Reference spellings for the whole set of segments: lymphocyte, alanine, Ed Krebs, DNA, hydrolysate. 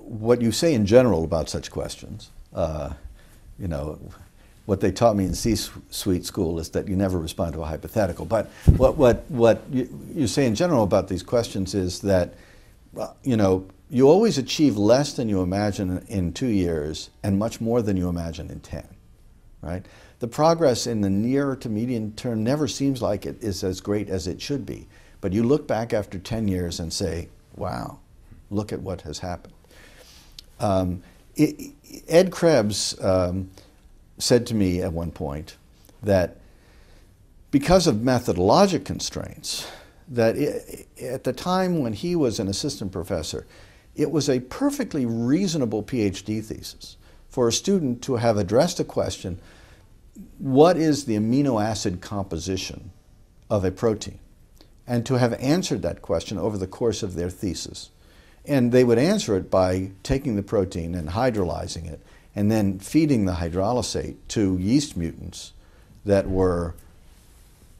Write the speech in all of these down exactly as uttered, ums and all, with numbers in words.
What you say in general about such questions, uh, you know, what they taught me in C-suite school is that you never respond to a hypothetical. But what, what, what you, you say in general about these questions is that, you know, you always achieve less than you imagine in two years and much more than you imagine in ten, right? The progress in the near to medium term never seems like it is as great as it should be. But you look back after ten years and say, wow, look at what has happened. Um, it, Ed Krebs um, said to me at one point that because of methodologic constraints, that it, at the time when he was an assistant professor, it was a perfectly reasonable PhD thesis for a student to have addressed the question, what is the amino acid composition of a protein? And to have answered that question over the course of their thesis. And they would answer it by taking the protein and hydrolyzing it and then feeding the hydrolysate to yeast mutants that were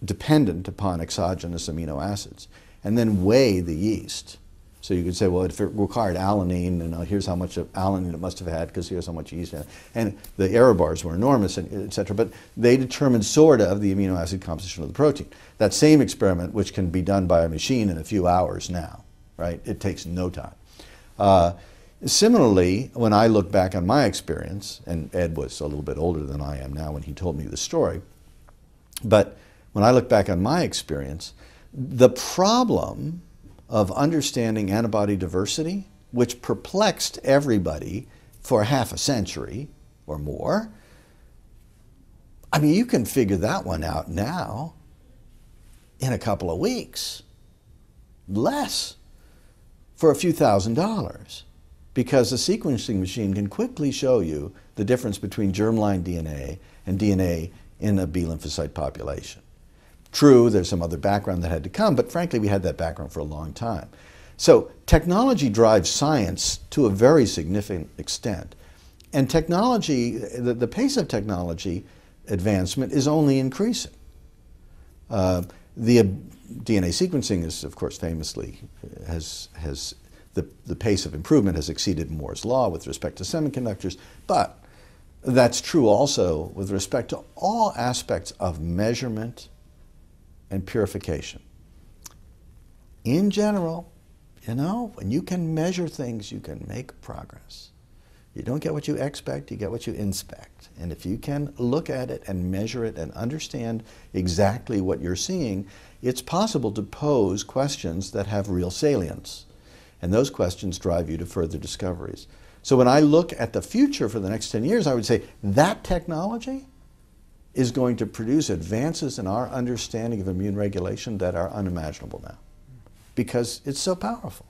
dependent upon exogenous amino acids, and then weigh the yeast. So you could say, well, if it required alanine, you know, here's how much of alanine it must have had, because here's how much yeast it had. And the error bars were enormous, and et cetera, but they determined sort of the amino acid composition of the protein. That same experiment, which can be done by a machine in a few hours now, right? It takes no time. Uh, similarly, when I look back on my experience, and Ed was a little bit older than I am now when he told me the story, but when I look back on my experience, the problem of understanding antibody diversity, which perplexed everybody for half a century or more, I mean, you can figure that one out now in a couple of weeks, less, for a few thousand dollars, because the sequencing machine can quickly show you the difference between germline D N A and D N A in a B lymphocyte population. True, there's some other background that had to come, but frankly, we had that background for a long time. So technology drives science to a very significant extent. And technology, the, the pace of technology advancement is only increasing. Uh, the uh, D N A sequencing is, of course, famously, has, has the, the pace of improvement has exceeded Moore's law with respect to semiconductors, but that's true also with respect to all aspects of measurement and purification. In general, you know, when you can measure things, you can make progress. You don't get what you expect, you get what you inspect. And if you can look at it and measure it and understand exactly what you're seeing, it's possible to pose questions that have real salience. And those questions drive you to further discoveries. So when I look at the future for the next ten years, I would say that technology is going to produce advances in our understanding of immune regulation that are unimaginable now, because it's so powerful.